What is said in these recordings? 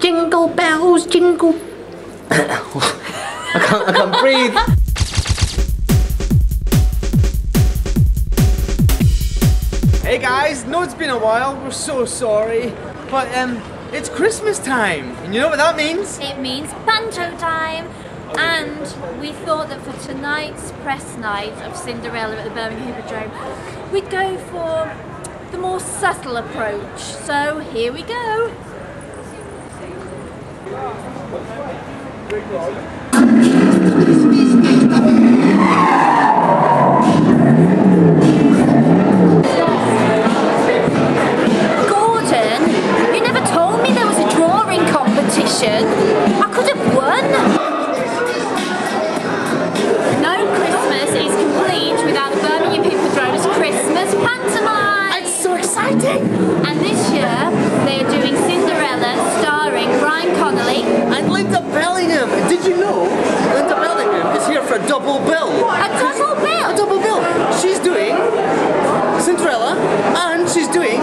Jingle bells, jingle... I can't breathe. Hey guys, no, it's been a while, we're so sorry, but it's Christmas time, and you know what that means? It means banjo time, and we thought that for tonight's press night of Cinderella at the Birmingham Hippodrome, we'd go for the more subtle approach, so here we go. Gordon, you never told me there was a drawing competition. I could have won. No Christmas is complete without the Birmingham Hippodrome's Christmas pantomime. It's so exciting. And this year they are doing Cinderella starring Brian Conley and Linda Bellingham. Did you know Linda Bellingham is here for a double bill? A double bill? A double bill. She's doing Cinderella and she's doing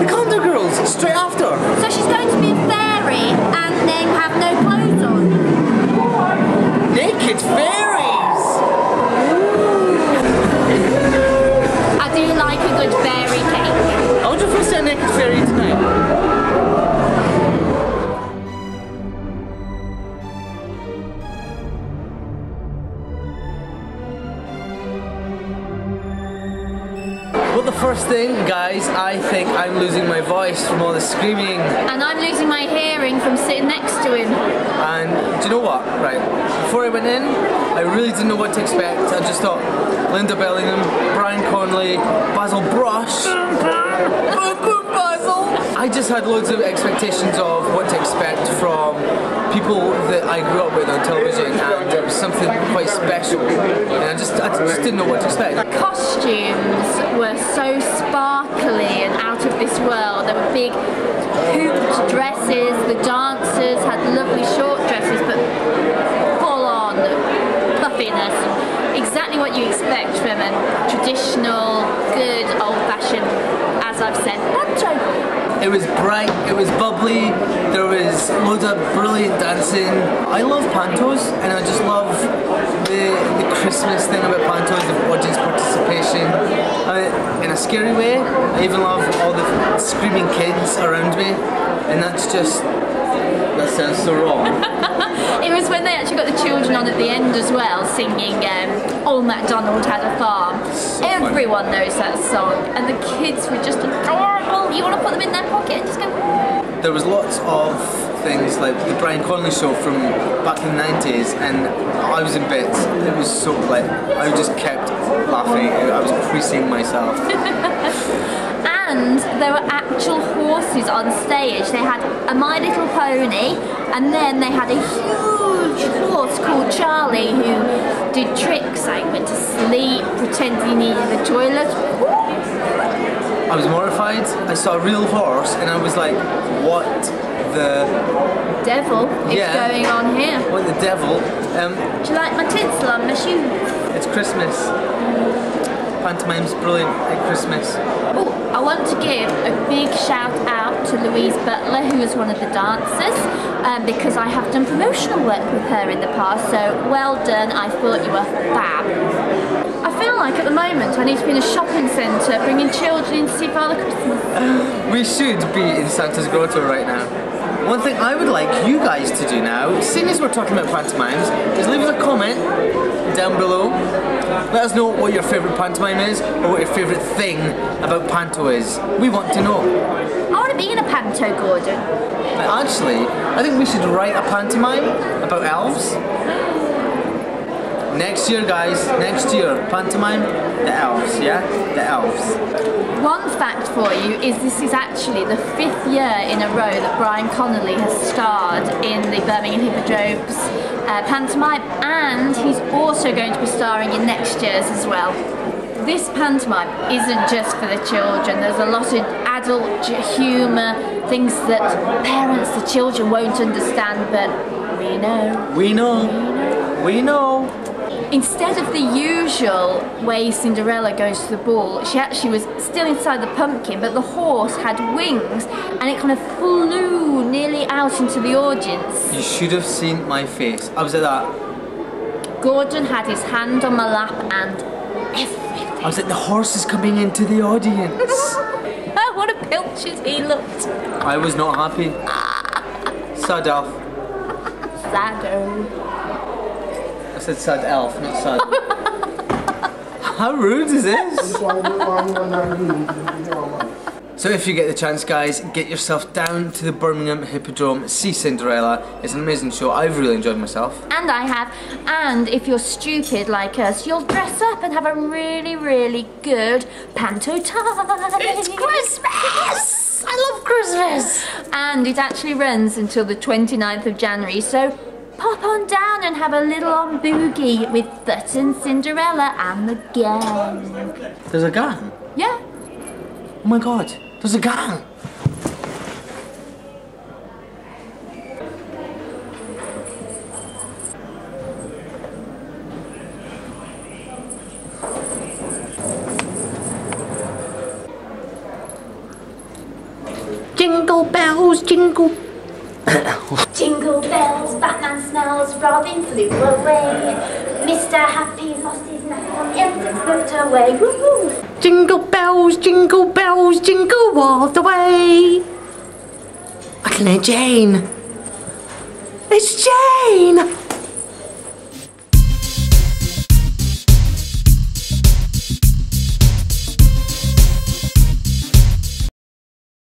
the Condor Girls straight after. So she's going to be a fairy and then have no clothes on. Naked fairies! Ooh. I do like a good fairy cake. I wonder if we see a naked fairy tonight. First thing, guys, I think I'm losing my voice from all the screaming. And I'm losing my hearing from sitting next to him. And do you know what? Right, before I went in, I really didn't know what to expect. I just thought Linda Bellingham, Brian Conley, Basil Brush. Basil! I just had loads of expectations of what to expect from people that I grew up with on television, and it was something quite special. And I just didn't know what to expect. The costumes were so sparkly and out of this world. There were big hooped dresses. The dancers had lovely short dresses, but full on fluffiness. Exactly what you expect from a traditional, good, old-fashioned, as I've said, banjo. It was bright, it was bubbly, there was loads of brilliant dancing. I love pantos, and I just love the Christmas thing about pantos, the audience participation. In a scary way, I even love all the screaming kids around me, and that's just... that sounds so wrong. It was when they actually got the children on at the end as well, singing Old MacDonald Had a Farm. So everyone knows that song, and the kids were just adorable. You want to put them in their pocket and just go... There was lots of things like the Brian Conley show from back in the 90s, and I was in bits. It was so lit. I just kept laughing. I was creasing myself. And there were actual horses on stage. They had a My Little Pony, and then they had a huge horse called Charlie who did tricks like went to sleep, pretended he needed the toilet. I was mortified. I saw a real horse and I was like, what the... devil is going on here? What the devil? Do you like my tinsel on my shoes? It's Christmas. Pantomime's brilliant at Christmas. Oh, I want to give a big shout out to Louise Butler, who is one of the dancers, because I have done promotional work with her in the past, so well done, I thought you were fab. I feel like at the moment I need to be in a shopping centre bringing children in to see Father Christmas. We should be in Santa's grotto right now. One thing I would like you guys to do now, seeing as we're talking about pantomimes, is leave us a comment down below. Let us know what your favourite pantomime is, or what your favourite thing about panto is. We want to know. I want to be in a panto, Gordon. Actually, I think we should write a pantomime about elves. Next year, guys, next year, pantomime, the elves, yeah? The elves. One fact for you is this is actually the 5th year in a row that Brian Connolly has starred in the Birmingham Hippodrome's pantomime, and he's also going to be starring in next year's as well. This pantomime isn't just for the children, there's a lot of adult humour, things that parents, the children won't understand, but we know. We know. We know. Instead of the usual way Cinderella goes to the ball, she actually was still inside the pumpkin, but the horse had wings and it kind of flew ooh, nearly out into the audience. You should have seen my face. I was at that. Gordon had his hand on my lap and everything. I was like, the horse is coming into the audience. Oh, what a pilchard he looked. I was not happy. Sad elf. Sad-o. I said sad elf, not sad. How rude is this? So if you get the chance, guys, get yourself down to the Birmingham Hippodrome, see Cinderella. It's an amazing show, I've really enjoyed myself. And I have, and if you're stupid like us, you'll dress up and have a really, really good panto time. It's Christmas! I love Christmas! And it actually runs until the 29th of January, so pop on down and have a little on boogie with Butt and Cinderella and the gang. There's a gang? Yeah. Oh my God. There's a gang! Jingle bells, jingle... Jingle bells, Batman smells, Robin flew away. Mr. Happy lost his knife on the end and slipped away. Woo-hoo. Jingle bells, jingle all the way. I can hear Jane. It's Jane!